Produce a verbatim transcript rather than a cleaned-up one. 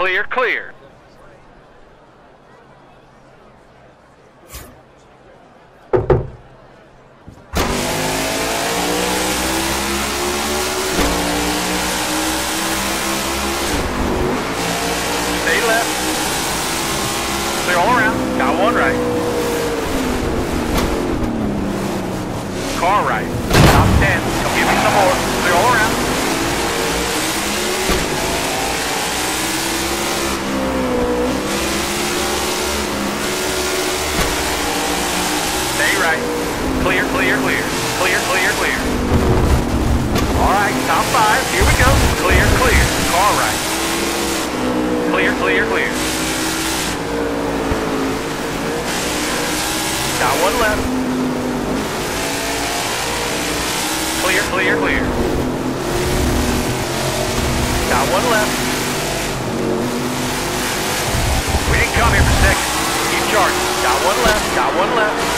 Clear, clear. Got one left, got one left.